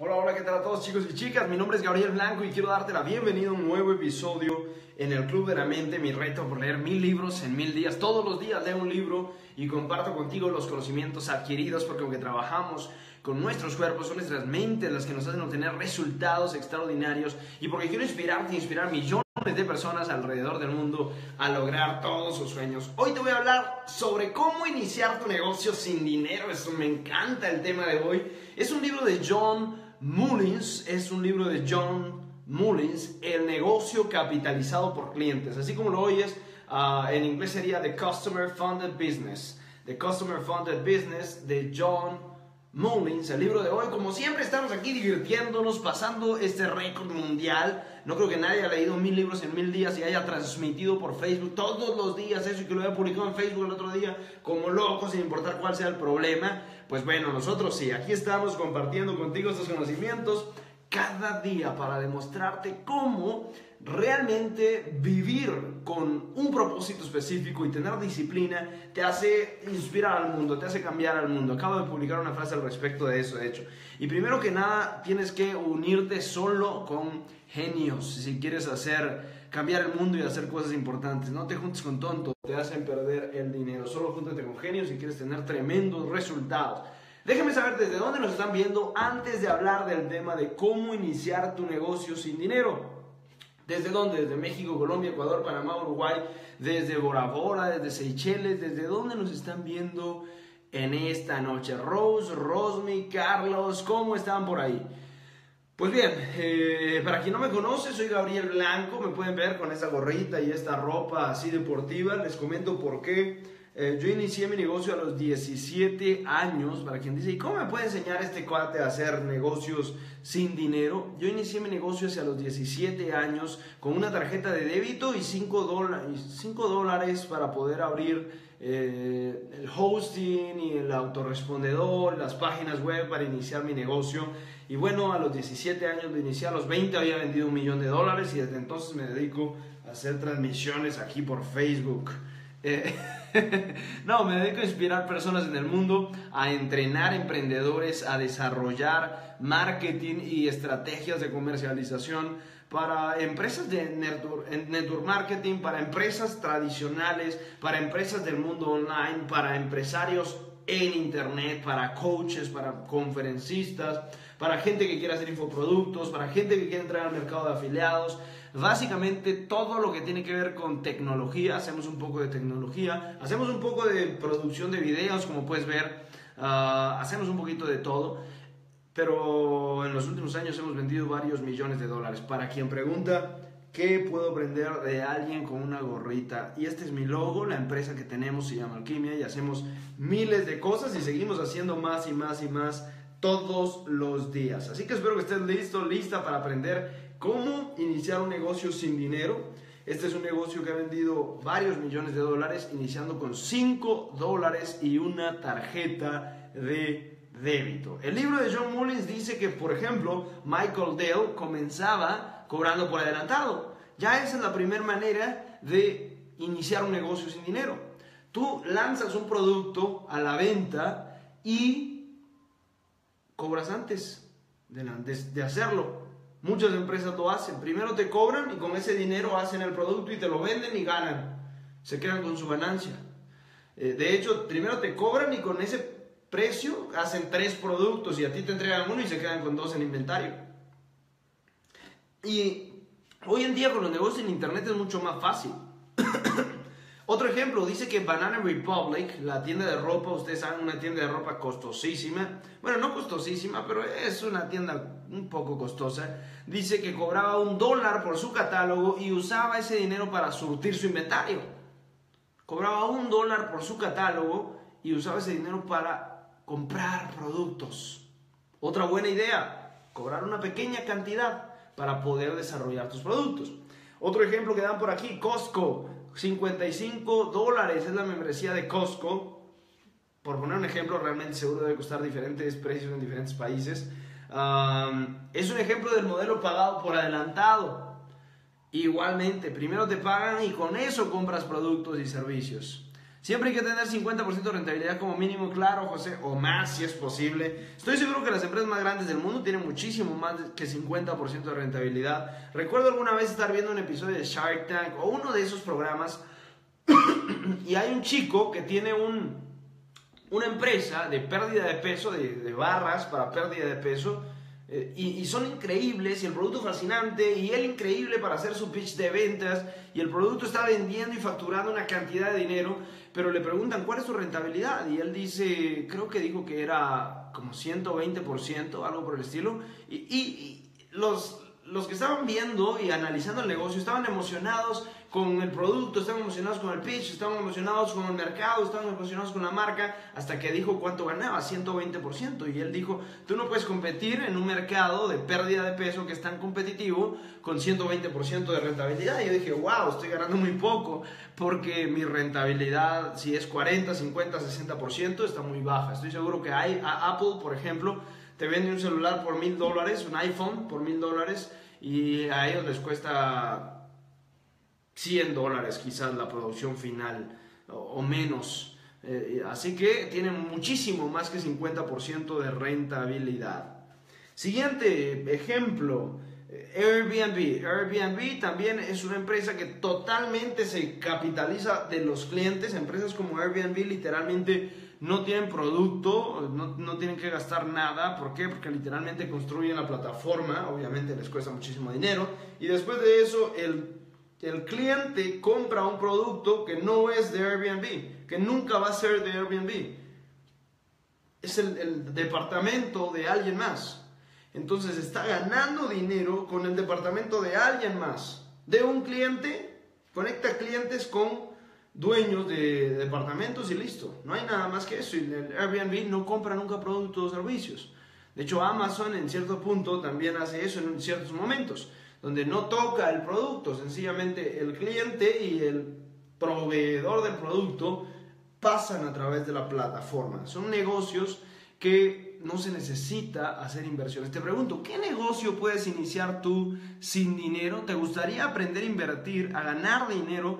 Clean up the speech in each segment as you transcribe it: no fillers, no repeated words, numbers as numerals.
Hola, hola, ¿qué tal a todos chicos y chicas? Mi nombre es Gabriel Blanco y quiero darte la bienvenida a un nuevo episodio en El Club de la Mente, mi reto por leer 1000 libros en 1000 días. Todos los días leo un libro y comparto contigo los conocimientos adquiridos, porque aunque trabajamos con nuestros cuerpos, son nuestras mentes las que nos hacen obtener resultados extraordinarios, y porque quiero inspirarte, inspirar millones de personas alrededor del mundo a lograr todos sus sueños. Hoy te voy a hablar sobre cómo iniciar tu negocio sin dinero. Eso me encanta, el tema de hoy. Es un libro de John Mullins, El negocio capitalizado por clientes. Así como lo oyes, en inglés sería The Customer Funded Business. The Customer Funded Business de John Mullins, el libro de hoy. Como siempre, estamos aquí divirtiéndonos, pasando este récord mundial. No creo que nadie haya leído 1000 libros en 1000 días y haya transmitido por Facebook todos los días eso, y que lo haya publicado en Facebook el otro día como loco, sin importar cuál sea el problema. Pues bueno, nosotros sí, aquí estamos compartiendo contigo estos conocimientos cada día para demostrarte cómo realmente vivir con un propósito específico y tener disciplina te hace inspirar al mundo, te hace cambiar al mundo. Acabo de publicar una frase al respecto de eso, de hecho. Y primero que nada, tienes que unirte solo con genios si quieres cambiar el mundo y hacer cosas importantes. No te juntes con tontos, te hacen perder el dinero. Solo júntate con genios si quieres tener tremendos resultados. Déjame saber desde dónde nos están viendo antes de hablar del tema de cómo iniciar tu negocio sin dinero. ¿Desde dónde? Desde México, Colombia, Ecuador, Panamá, Uruguay, desde Bora Bora, desde Seychelles. ¿Desde dónde nos están viendo en esta noche? Rose, Rosmi, Carlos, ¿cómo están por ahí? Pues bien, para quien no me conoce, soy Gabriel Blanco. Me pueden ver con esta gorrita y esta ropa así deportiva. Les comento por qué. Yo inicié mi negocio a los 17 años. Para quien dice, ¿y cómo me puede enseñar este cuate a hacer negocios sin dinero? Yo inicié mi negocio hacia los 17 años con una tarjeta de débito y $5 para poder abrir el hosting y el autorrespondedor, las páginas web para iniciar mi negocio. Y bueno, a los 17 años lo inicié, a los 20 había vendido $1 millón, y desde entonces me dedico a hacer transmisiones aquí por Facebook. No, me dedico a inspirar personas en el mundo, a entrenar emprendedores, a desarrollar marketing y estrategias de comercialización para empresas de network marketing, para empresas tradicionales, para empresas del mundo online, para empresarios en internet, para coaches, para conferencistas, para gente que quiera hacer infoproductos, para gente que quiera entrar al mercado de afiliados. Básicamente todo lo que tiene que ver con tecnología. Hacemos un poco de tecnología, hacemos un poco de producción de videos, como puedes ver, hacemos un poquito de todo. Pero en los últimos años hemos vendido varios millones de dólares. Para quien pregunta, ¿qué puedo aprender de alguien con una gorrita? Y este es mi logo. La empresa que tenemos se llama Alquimia y hacemos miles de cosas y seguimos haciendo más y más y más todos los días. Así que espero que estés listo, lista para aprender cómo iniciar un negocio sin dinero. Este es un negocio que ha vendido varios millones de dólares iniciando con $5 y una tarjeta de débito. El libro de John Mullins dice que, por ejemplo, Michael Dell comenzaba cobrando por adelantado. Ya esa es la primera manera de iniciar un negocio sin dinero. Tú lanzas un producto a la venta y cobras antes de hacerlo. Muchas empresas lo hacen. Primero te cobran y con ese dinero hacen el producto y te lo venden y ganan. Se quedan con su ganancia. De hecho, primero te cobran y con ese precio hacen 3 productos y a ti te entregan uno y se quedan con 2 en inventario. Y hoy en día con los negocios en internet es mucho más fácil. Otro ejemplo, dice que Banana Republic, la tienda de ropa, ustedes saben, una tienda de ropa costosísima, bueno, no costosísima, pero es una tienda un poco costosa, dice que cobraba $1 por su catálogo y usaba ese dinero para surtir su inventario. Cobraba $1 por su catálogo y usaba ese dinero para comprar productos. Otra buena idea, cobrar una pequeña cantidad para poder desarrollar tus productos. Otro ejemplo que dan por aquí, Costco. $55 es la membresía de Costco. Por poner un ejemplo, realmente seguro debe costar diferentes precios en diferentes países. Es un ejemplo del modelo pagado por adelantado. Igualmente, primero te pagan y con eso compras productos y servicios. Siempre hay que tener 50% de rentabilidad como mínimo, claro, José, o más si es posible. Estoy seguro que las empresas más grandes del mundo tienen muchísimo más que 50% de rentabilidad. Recuerdo alguna vez estar viendo un episodio de Shark Tank o uno de esos programas y hay un chico que tiene una empresa de pérdida de peso, de barras para pérdida de peso, y son increíbles, y el producto fascinante, y él increíble para hacer su pitch de ventas, y el producto está vendiendo y facturando una cantidad de dinero, pero le preguntan cuál es su rentabilidad, y él dice, creo que dijo que era como 120%, algo por el estilo, y los que estaban viendo y analizando el negocio estaban emocionados con el producto, estaban emocionados con el pitch, estaban emocionados con el mercado, estaban emocionados con la marca, hasta que dijo cuánto ganaba, 120%, y él dijo, tú no puedes competir en un mercado de pérdida de peso que es tan competitivo con 120% de rentabilidad. Y yo dije, wow, estoy ganando muy poco, porque mi rentabilidad, si es 40, 50, 60%, está muy baja. Estoy seguro que hay, Apple, por ejemplo, te vende un celular por $1,000, un iPhone por $1,000, y a ellos les cuesta $100 quizás la producción final o menos, así que tienen muchísimo más que 50% de rentabilidad. Siguiente ejemplo, Airbnb. Airbnb también es una empresa que totalmente se capitaliza de los clientes. Empresas como Airbnb literalmente no tienen producto, no tienen que gastar nada. ¿Por qué? Porque literalmente construyen la plataforma, obviamente les cuesta muchísimo dinero, y después de eso el cliente compra un producto que no es de Airbnb, que nunca va a ser de Airbnb. Es el departamento de alguien más. Entonces está ganando dinero con el departamento de alguien más. De un cliente, conecta clientes con dueños de departamentos y listo. No hay nada más que eso. Y el Airbnb no compra nunca productos o servicios. De hecho, Amazon en cierto punto también hace eso en ciertos momentos, donde no toca el producto, sencillamente el cliente y el proveedor del producto pasan a través de la plataforma. Son negocios que no se necesita hacer inversiones. Te pregunto, ¿qué negocio puedes iniciar tú sin dinero? ¿Te gustaría aprender a invertir, a ganar dinero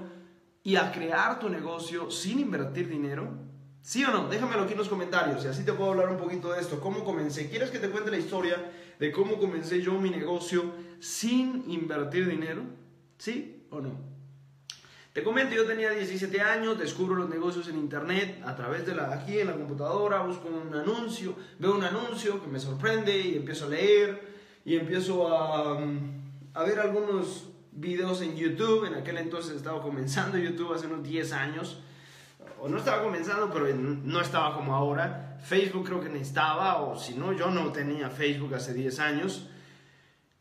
y a crear tu negocio sin invertir dinero? ¿Sí o no? Déjamelo aquí en los comentarios y así te puedo hablar un poquito de esto. ¿Cómo comencé? ¿Quieres que te cuente la historia de cómo comencé yo mi negocio sin invertir dinero? ¿Sí o no? Te comento, yo tenía 17 años, descubro los negocios en internet a través de aquí en la computadora, busco un anuncio, veo un anuncio que me sorprende y empiezo a leer y empiezo a ver algunos videos en YouTube. En aquel entonces estaba comenzando YouTube hace unos 10 años. O no estaba comenzando, pero no estaba como ahora. Facebook creo que necesitaba, o si no, yo no tenía Facebook hace 10 años.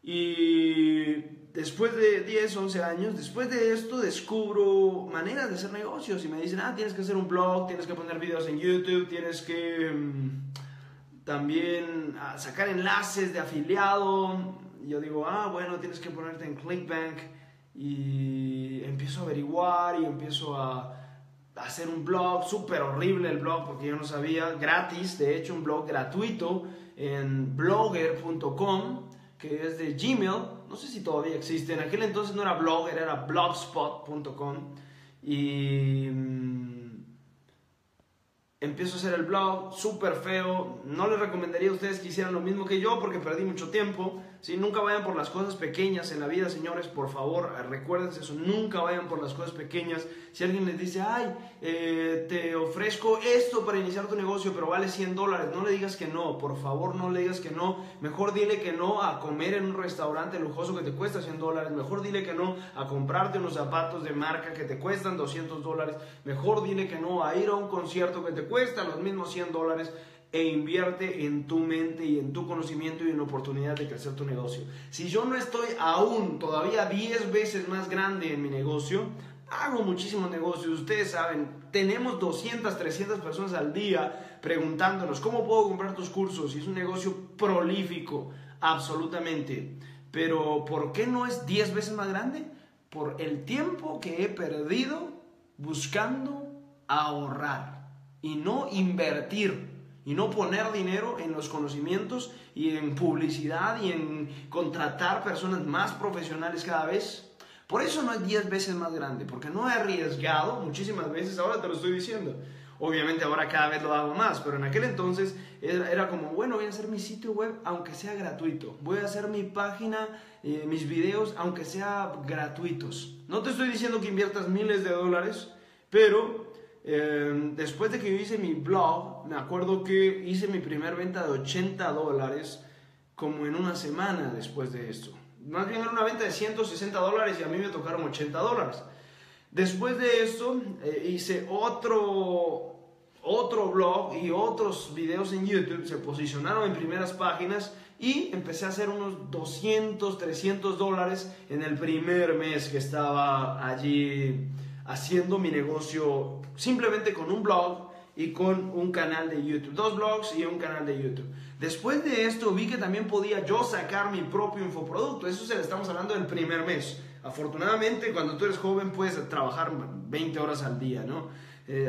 Y después de 10, 11 años, después de esto descubro maneras de hacer negocios. Y me dicen, tienes que hacer un blog, tienes que poner videos en YouTube, tienes que también sacar enlaces de afiliado. Y yo digo, bueno, tienes que ponerte en Clickbank. Y empiezo a averiguar y empiezo a hacer un blog, súper horrible el blog porque yo no sabía, gratis, de hecho un blog gratuito en blogger.com, que es de Gmail, no sé si todavía existe. En aquel entonces no era blogger, era blogspot.com, y empiezo a hacer el blog, súper feo. No les recomendaría a ustedes que hicieran lo mismo que yo porque perdí mucho tiempo. ¿Sí? Nunca vayan por las cosas pequeñas en la vida, señores, por favor, recuérdense eso, nunca vayan por las cosas pequeñas. Si alguien les dice, te ofrezco esto para iniciar tu negocio, pero vale $100, no le digas que no, por favor, no le digas que no. Mejor dile que no a comer en un restaurante lujoso que te cuesta $100, mejor dile que no a comprarte unos zapatos de marca que te cuestan $200, mejor dile que no a ir a un concierto que te cuesta los mismos $100, e invierte en tu mente y en tu conocimiento y en la oportunidad de crecer tu negocio. Si yo no estoy aún todavía 10 veces más grande en mi negocio, hago muchísimos negocios, ustedes saben, tenemos 200, 300 personas al día preguntándonos cómo puedo comprar tus cursos, y es un negocio prolífico, absolutamente. Pero ¿por qué no es 10 veces más grande? Por el tiempo que he perdido buscando ahorrar y no invertir, y no poner dinero en los conocimientos y en publicidad y en contratar personas más profesionales cada vez Por eso no es 10 veces más grande, porque no he arriesgado muchísimas veces, ahora te lo estoy diciendo. Obviamente ahora cada vez lo hago más, pero en aquel entonces era como, bueno, voy a hacer mi sitio web aunque sea gratuito, voy a hacer mi página, mis videos aunque sea gratuitos. No te estoy diciendo que inviertas miles de dólares, pero después de que yo hice mi blog, me acuerdo que hice mi primer venta de $80 como en una semana después de esto. Más bien era una venta de $160 y a mí me tocaron $80. Después de esto hice otro blog y otros videos en YouTube, se posicionaron en primeras páginas y empecé a hacer unos $200, $300 en el primer mes que estaba allí haciendo mi negocio simplemente con un blog y con un canal de YouTube, dos blogs y un canal de YouTube. Después de esto vi que también podía yo sacar mi propio infoproducto, eso se le estamos hablando del primer mes. Afortunadamente, cuando tú eres joven puedes trabajar 20 horas al día, ¿no?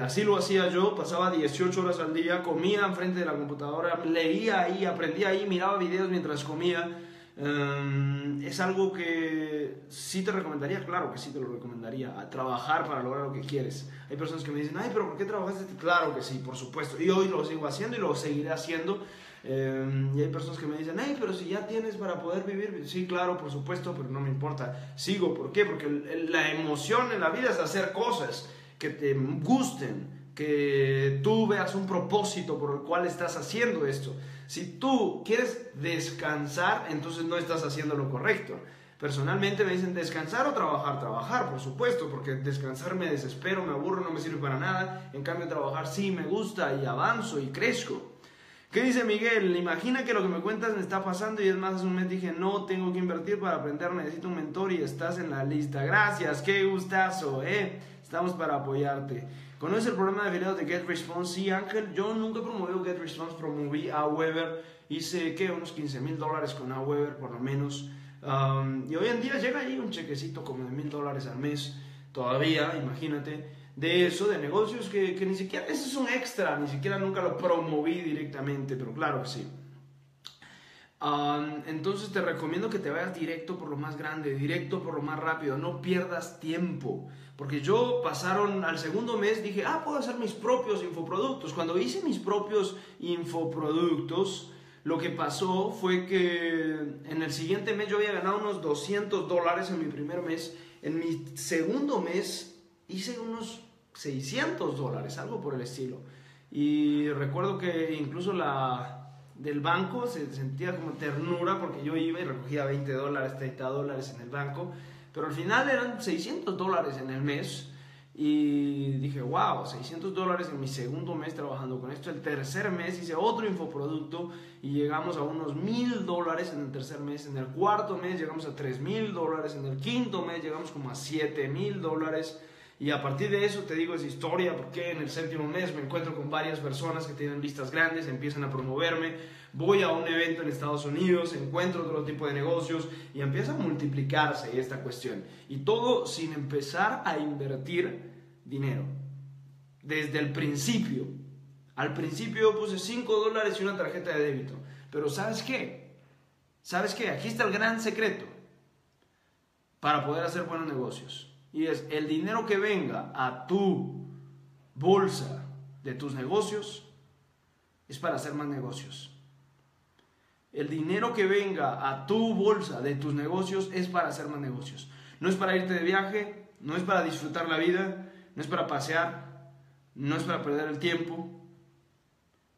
Así lo hacía yo, pasaba 18 horas al día, comía enfrente de la computadora, leía ahí, aprendía ahí, miraba videos mientras comía. Es algo que sí te recomendaría, claro que sí te lo recomendaría, a trabajar para lograr lo que quieres. Hay personas que me dicen, ay, pero ¿por qué trabajaste? Claro que sí, por supuesto, y hoy lo sigo haciendo y lo seguiré haciendo. Y hay personas que me dicen, ay, pero si ya tienes para poder vivir. Sí, claro, por supuesto, pero no me importa, sigo. ¿Por qué? Porque la emoción en la vida es hacer cosas que te gusten, que tú veas un propósito por el cual estás haciendo esto. Si tú quieres descansar, entonces no estás haciendo lo correcto. Personalmente me dicen descansar o trabajar. Trabajar, por supuesto, porque descansar me desespero, me aburro, no me sirve para nada. En cambio, trabajar sí me gusta y avanzo y crezco. ¿Qué dice Miguel? Imagina que lo que me cuentas me está pasando y es más, hace un mes dije, no, tengo que invertir para aprender, necesito un mentor y estás en la lista. Gracias, qué gustazo, estamos para apoyarte. ¿Conoces el programa de afiliados de GetResponse? Sí, Ángel, yo nunca promoví GetResponse, promoví a Weber, hice, ¿qué? Unos $15,000 con a Weber por lo menos. Y hoy en día llega ahí un chequecito como de $1,000 al mes, todavía, imagínate. De eso, de negocios que ni siquiera, eso es un extra, ni siquiera nunca lo promoví directamente, pero claro que sí. Entonces te recomiendo que te vayas directo por lo más grande, directo por lo más rápido, no pierdas tiempo. Porque yo pasaron al segundo mes, dije, ah, puedo hacer mis propios infoproductos. Cuando hice mis propios infoproductos, lo que pasó fue que en el siguiente mes yo había ganado unos $200 en mi primer mes. En mi segundo mes hice unos $600, algo por el estilo. Y recuerdo que incluso la del banco se sentía como ternura porque yo iba y recogía $20, $30 en el banco. Pero al final eran $600 en el mes. Y dije, wow, $600 en mi segundo mes trabajando con esto. El tercer mes hice otro infoproducto y llegamos a unos $1,000 en el tercer mes. En el cuarto mes llegamos a $3,000. En el quinto mes llegamos como a $7,000. Y a partir de eso te digo esa historia, porque en el séptimo mes me encuentro con varias personas que tienen listas grandes, empiezan a promoverme, voy a un evento en Estados Unidos, encuentro otro tipo de negocios y empieza a multiplicarse esta cuestión. Y todo sin empezar a invertir dinero. Desde el principio. Al principio puse $5 y una tarjeta de débito. Pero ¿sabes qué? ¿Sabes qué? Aquí está el gran secreto para poder hacer buenos negocios. Y es el dinero que venga a tu bolsa de tus negocios es para hacer más negocios. El dinero que venga a tu bolsa de tus negocios es para hacer más negocios. No es para irte de viaje, no es para disfrutar la vida, no es para pasear, no es para perder el tiempo,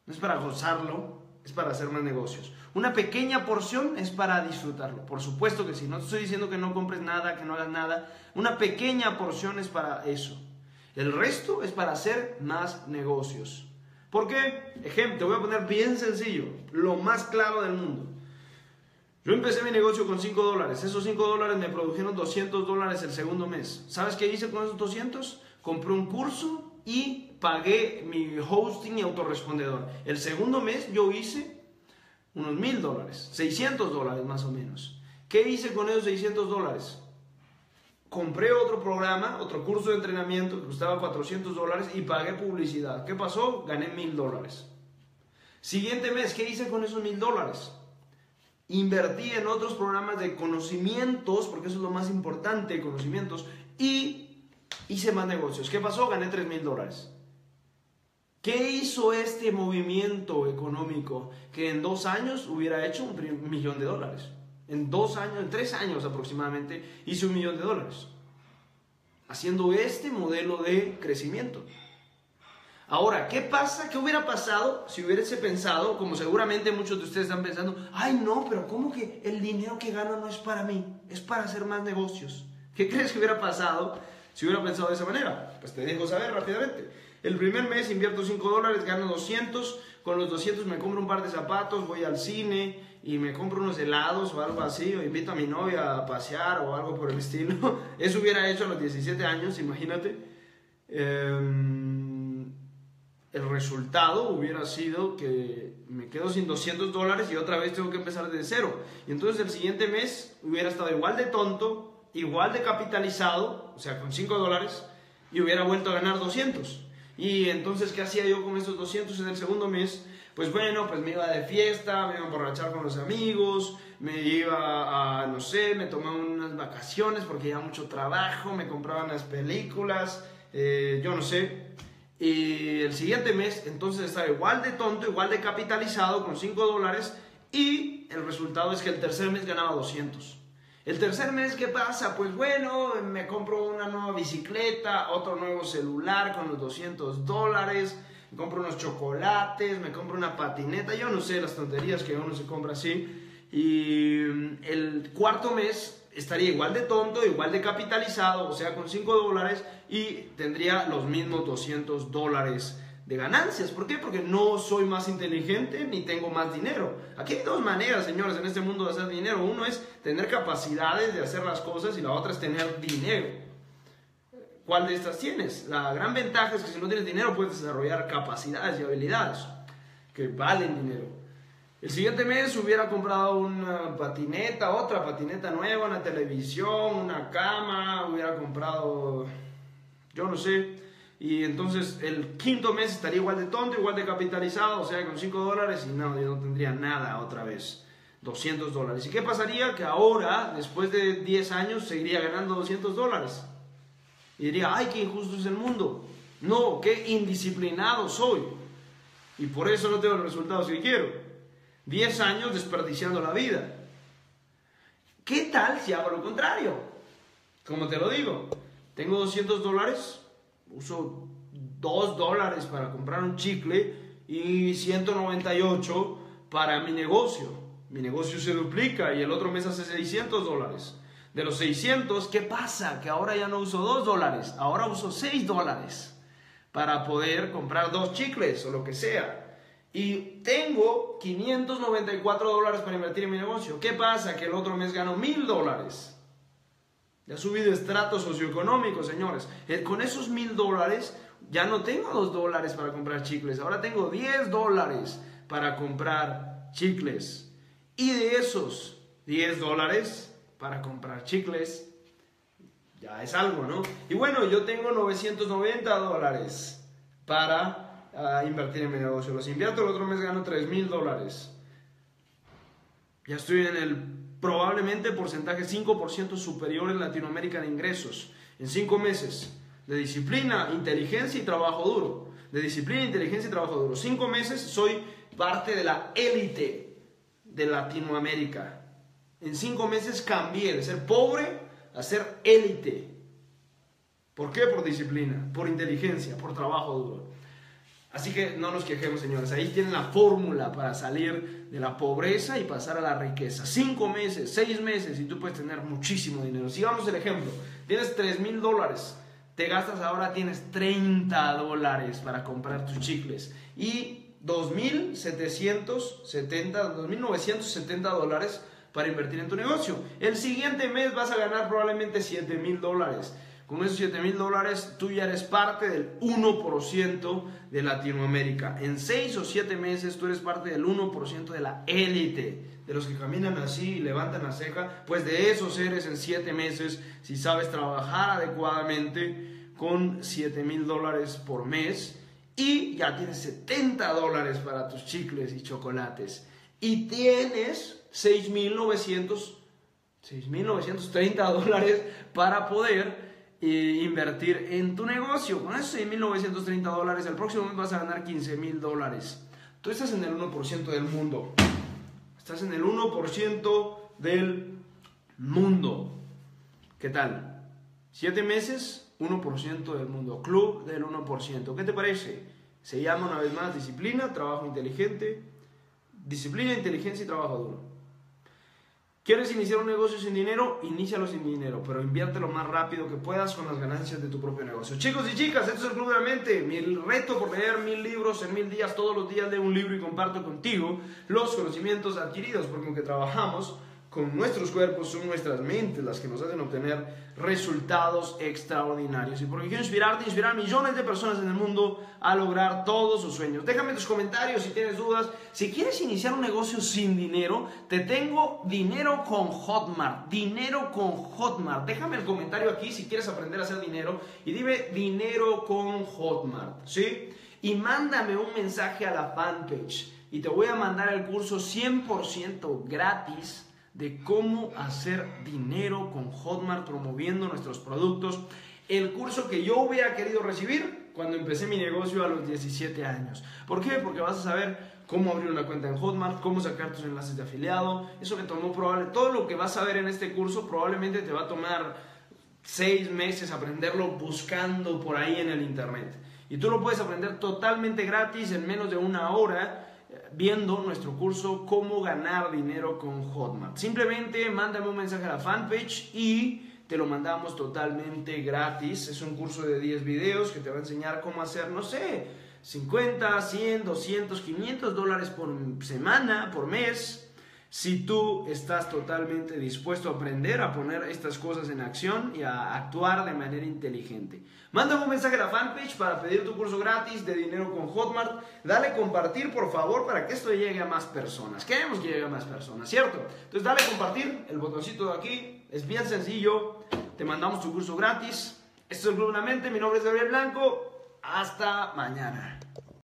no es para gozarlo, es para hacer más negocios. Una pequeña porción es para disfrutarlo. Por supuesto que sí, no te estoy diciendo que no compres nada, que no hagas nada. Una pequeña porción es para eso. El resto es para hacer más negocios. ¿Por qué? Ejemplo, te voy a poner bien sencillo, lo más claro del mundo. Yo empecé mi negocio con $5. Esos $5 me produjeron $200 el segundo mes. ¿Sabes qué hice con esos 200? Compré un curso y pagué mi hosting y autorrespondedor. El segundo mes yo hice unos $1,000, $600 más o menos. ¿Qué hice con esos $600? Compré otro programa, otro curso de entrenamiento que costaba $400 y pagué publicidad. ¿Qué pasó? Gané $1,000. Siguiente mes, ¿qué hice con esos $1,000? invertí en otros programas de conocimientos, porque eso es lo más importante, conocimientos, y hice más negocios. ¿Qué pasó? Gané $3,000. ¿Qué hizo este movimiento económico que en 2 años hubiera hecho $1,000,000? En 2 años, en 3 años aproximadamente, hice $1,000,000. Haciendo este modelo de crecimiento. Ahora, ¿qué pasa? ¿Qué hubiera pasado si hubiese pensado, como seguramente muchos de ustedes están pensando, ay no, pero ¿cómo que el dinero que gano no es para mí? Es para hacer más negocios. ¿Qué crees que hubiera pasado si hubiera pensado de esa manera? Pues te dejo saber rápidamente. El primer mes invierto $5, gano 200, con los 200 me compro un par de zapatos, voy al cine y me compro unos helados o algo así, o invito a mi novia a pasear o algo por el estilo. Eso hubiera hecho a los 17 años, imagínate. El resultado hubiera sido que me quedo sin $200 y otra vez tengo que empezar desde cero. Y entonces el siguiente mes hubiera estado igual de tonto, igual de capitalizado, o sea, con $5, y hubiera vuelto a ganar 200. Y entonces, ¿qué hacía yo con esos 200 en el segundo mes? Pues bueno, pues me iba de fiesta, me iba a emborrachar con los amigos, me iba a, no sé, me tomaba unas vacaciones porque ya mucho trabajo, me compraban las películas, yo no sé. Y el siguiente mes, entonces estaba igual de tonto, igual de capitalizado con $5, y el resultado es que el tercer mes ganaba 200. El tercer mes, ¿qué pasa? Pues bueno, me compro una nueva bicicleta, otro nuevo celular con los $200, me compro unos chocolates, me compro una patineta, yo no sé las tonterías que uno se compra así. Y el cuarto mes estaría igual de tonto, igual de capitalizado, o sea, con $5, y tendría los mismos $200 de ganancias. ¿Por qué? Porque no soy más inteligente ni tengo más dinero. Aquí hay dos maneras, señores, en este mundo de hacer dinero. Uno es tener capacidades de hacer las cosas y la otra es tener dinero. ¿Cuál de estas tienes? La gran ventaja es que si no tienes dinero puedes desarrollar capacidades y habilidades que valen dinero. El siguiente mes hubiera comprado una patineta, otra patineta nueva, una televisión, una cama, hubiera comprado, yo no sé. Y entonces el quinto mes estaría igual de tonto, igual de capitalizado, o sea, con $5, y no, yo no tendría nada otra vez, $200. ¿Y qué pasaría? Que ahora, después de 10 años, seguiría ganando $200. Y diría, ay, qué injusto es el mundo. No, qué indisciplinado soy. Y por eso no tengo los resultados que quiero. 10 años desperdiciando la vida. ¿Qué tal si hago lo contrario? Como te lo digo, tengo $200, uso $2 para comprar un chicle y 198 para mi negocio. Mi negocio se duplica y el otro mes hace $600. De los 600, ¿qué pasa? Que ahora ya no uso $2, ahora uso $6 para poder comprar 2 chicles o lo que sea. Y tengo $594 para invertir en mi negocio. ¿Qué pasa? Que el otro mes gano $1,000. Ya ha subido estrato socioeconómico, señores. Con esos $1,000 ya no tengo $2 para comprar chicles. Ahora tengo $10 para comprar chicles. Y de esos $10 para comprar chicles, ya es algo, ¿no? Y bueno, yo tengo $990 para a invertir en mi negocio. Los invierto, el otro mes gano $3,000. Ya estoy en el probablemente porcentaje 5% superior en Latinoamérica de ingresos en 5 meses de disciplina, inteligencia y trabajo duro. 5 meses soy parte de la élite de Latinoamérica. En 5 meses cambié de ser pobre a ser élite. ¿Por qué? Por disciplina, por inteligencia, por trabajo duro. Así que no nos quejemos, señores. Ahí tienen la fórmula para salir de la pobreza y pasar a la riqueza. 5 meses, 6 meses y tú puedes tener muchísimo dinero. Sigamos el ejemplo. Tienes $3,000. Te gastas ahora, tienes $30 para comprar tus chicles. Y $2,970 para invertir en tu negocio. El siguiente mes vas a ganar probablemente $7,000. Con esos $7,000 tú ya eres parte del 1% de Latinoamérica. En 6 o 7 meses tú eres parte del 1% de la élite, de los que caminan así y levantan la ceja. Pues de esos eres en 7 meses, si sabes trabajar adecuadamente, con $7,000 por mes. Y ya tienes $70 para tus chicles y chocolates. Y tienes $6,930 para poder invertir en tu negocio. Con esos $6,930 el próximo mes vas a ganar $15,000. Tú estás en el 1% del mundo. Estás en el 1% del mundo. ¿Qué tal? 7 meses, 1% del mundo. Club del 1%. ¿Qué te parece? Se llama una vez más disciplina, trabajo inteligente. Disciplina, inteligencia y trabajo duro. ¿Quieres iniciar un negocio sin dinero? Inícialo sin dinero, pero invierte lo más rápido que puedas con las ganancias de tu propio negocio. Chicos y chicas, esto es el Club de la Mente. Mi reto por leer 1000 libros en 1000 días, todos los días leo un libro y comparto contigo los conocimientos adquiridos, porque aunque trabajamos con nuestros cuerpos, son nuestras mentes las que nos hacen obtener resultados extraordinarios. Y porque quiero inspirarte, inspirar a millones de personas en el mundo a lograr todos sus sueños. Déjame tus comentarios si tienes dudas. Si quieres iniciar un negocio sin dinero, te tengo dinero con Hotmart. Dinero con Hotmart. Déjame el comentario aquí si quieres aprender a hacer dinero. Y dime dinero con Hotmart, ¿sí? Y mándame un mensaje a la fanpage. Y te voy a mandar el curso 100% gratis de cómo hacer dinero con Hotmart promoviendo nuestros productos, el curso que yo hubiera querido recibir cuando empecé mi negocio a los 17 años. ¿Por qué? Porque vas a saber cómo abrir una cuenta en Hotmart, cómo sacar tus enlaces de afiliado. Eso me tomó probablemente, todo lo que vas a ver en este curso probablemente te va a tomar 6 meses aprenderlo buscando por ahí en el internet. Y tú lo puedes aprender totalmente gratis en menos de una hora, viendo nuestro curso Cómo Ganar Dinero con Hotmart. Simplemente mándame un mensaje a la fanpage y te lo mandamos totalmente gratis. Es un curso de 10 videos que te va a enseñar cómo hacer, no sé, 50, 100, 200, $500 por semana, por mes. Si tú estás totalmente dispuesto a aprender a poner estas cosas en acción y a actuar de manera inteligente, mándame un mensaje a la fanpage para pedir tu curso gratis de dinero con Hotmart. Dale compartir, por favor, para que esto llegue a más personas. Queremos que llegue a más personas, ¿cierto? Entonces dale compartir, el botoncito de aquí. Es bien sencillo, te mandamos tu curso gratis. Esto es el Club de la Mente, mi nombre es Gabriel Blanco. Hasta mañana.